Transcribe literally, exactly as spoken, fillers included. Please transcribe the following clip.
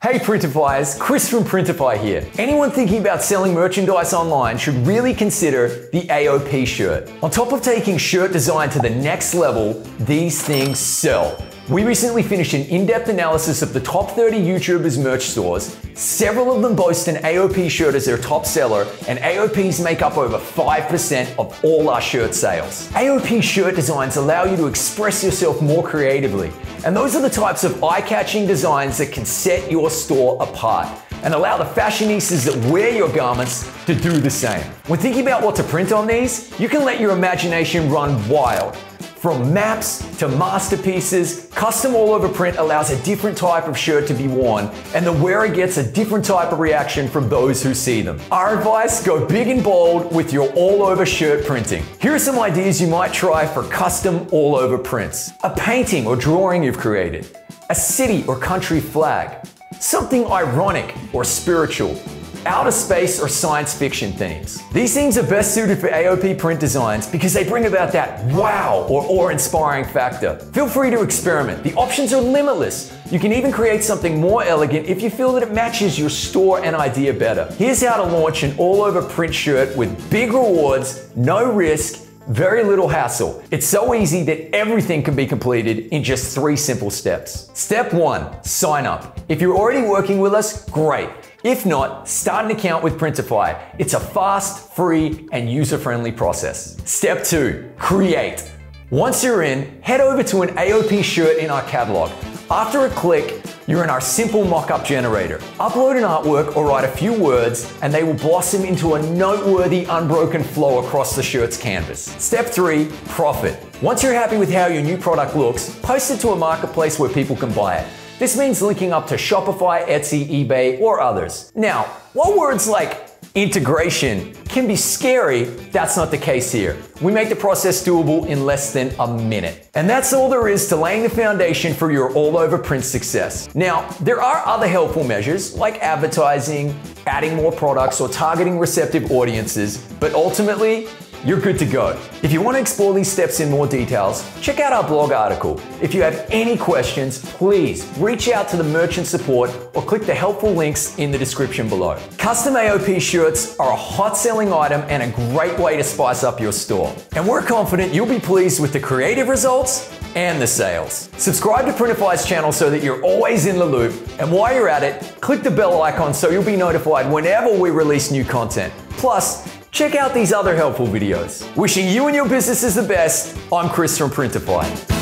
Hey Printifiers, Chris from Printify here. Anyone thinking about selling merchandise online should really consider the A O P shirt. On top of taking shirt design to the next level, these things sell. We recently finished an in-depth analysis of the top thirty YouTubers' merch stores. Several of them boast an A O P shirt as their top seller, and A O Ps make up over five percent of all our shirt sales. A O P shirt designs allow you to express yourself more creatively, and those are the types of eye-catching designs that can set your store apart and allow the fashionistas that wear your garments to do the same. When thinking about what to print on these, you can let your imagination run wild. From maps to masterpieces, custom all-over print allows a different type of shirt to be worn, and the wearer gets a different type of reaction from those who see them. Our advice, go big and bold with your all-over shirt printing. Here are some ideas you might try for custom all-over prints. A painting or drawing you've created, a city or country flag, something ironic or spiritual, outer space or science fiction themes. These things are best suited for A O P print designs because they bring about that wow or awe-inspiring factor. Feel free to experiment. The options are limitless. You can even create something more elegant if you feel that it matches your store and idea better. Here's how to launch an all-over print shirt with big rewards, no risk, very little hassle. It's so easy that everything can be completed in just three simple steps. Step one, sign up. If you're already working with us, great. If not, start an account with Printify. It's a fast, free, and user-friendly process. Step two, create. Once you're in, head over to an A O P shirt in our catalog. After a click, you're in our simple mock-up generator. Upload an artwork or write a few words, and they will blossom into a noteworthy, unbroken flow across the shirt's canvas. Step three, profit. Once you're happy with how your new product looks, post it to a marketplace where people can buy it. This means linking up to Shopify, Etsy, eBay, or others. Now, while words like integration can be scary, that's not the case here. We make the process doable in less than a minute. And that's all there is to laying the foundation for your all-over print success. Now, there are other helpful measures like advertising, adding more products, or targeting receptive audiences, but ultimately, you're good to go. If you want to explore these steps in more details, check out our blog article. If you have any questions, please reach out to the merchant support or click the helpful links in the description below. Custom A O P shirts are a hot selling item and a great way to spice up your store. And we're confident you'll be pleased with the creative results and the sales. Subscribe to Printify's channel so that you're always in the loop. And while you're at it, click the bell icon so you'll be notified whenever we release new content. Plus, check out these other helpful videos. Wishing you and your businesses the best, I'm Chris from Printify.